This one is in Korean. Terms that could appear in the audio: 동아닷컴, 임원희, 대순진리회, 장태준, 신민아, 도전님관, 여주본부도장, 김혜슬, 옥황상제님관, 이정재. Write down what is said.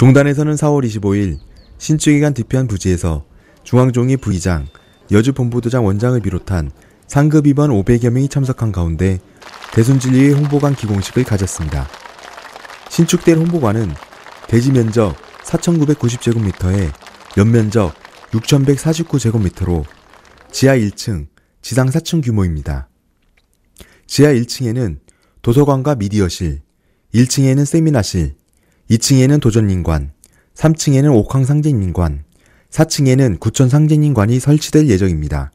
종단에서는 4월 25일 신축기간 뒤편 부지에서 중앙종이 부의장, 여주본부도장 원장을 비롯한 상급 임원 500여 명이 참석한 가운데 대순진리회 홍보관 기공식을 가졌습니다. 신축될 홍보관은 대지 면적 4,990제곱미터에 연면적 6,149제곱미터로 지하 1층, 지상 4층 규모입니다. 지하 1층에는 도서관과 미디어실, 1층에는 세미나실, 2층에는 도전님관, 3층에는 옥황상제님관, 4층에는 구천상제님관이 설치될 예정입니다.